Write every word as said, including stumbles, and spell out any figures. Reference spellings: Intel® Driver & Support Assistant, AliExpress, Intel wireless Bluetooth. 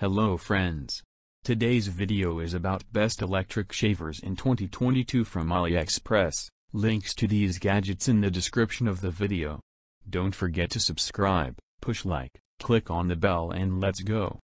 Hello friends. Today's video is about best electric shavers in twenty twenty-two from AliExpress. Links to these gadgets in the description of the video. Don't forget to subscribe, push like, click on the bell and let's go.